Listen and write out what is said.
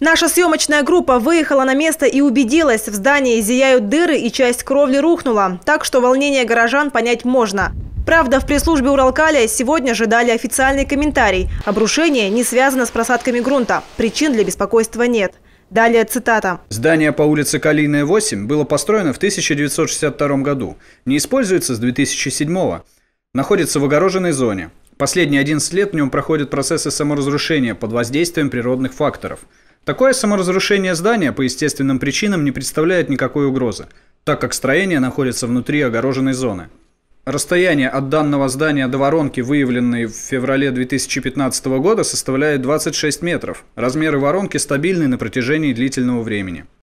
Наша съемочная группа выехала на место и убедилась, в здании зияют дыры и часть кровли рухнула, так что волнение горожан понять можно. Правда, в пресс-службе «Уралкалия» сегодня же дали официальный комментарий. Обрушение не связано с просадками грунта. Причин для беспокойства нет. Далее цитата. Здание по улице Калийная, 8 было построено в 1962 году. Не используется с 2007-го. Находится в огороженной зоне. Последние 11 лет в нем проходят процессы саморазрушения под воздействием природных факторов. Такое саморазрушение здания по естественным причинам не представляет никакой угрозы, так как строение находится внутри огороженной зоны. Расстояние от данного здания до воронки, выявленной в феврале 2015 года, составляет 26 метров. Размеры воронки стабильны на протяжении длительного времени.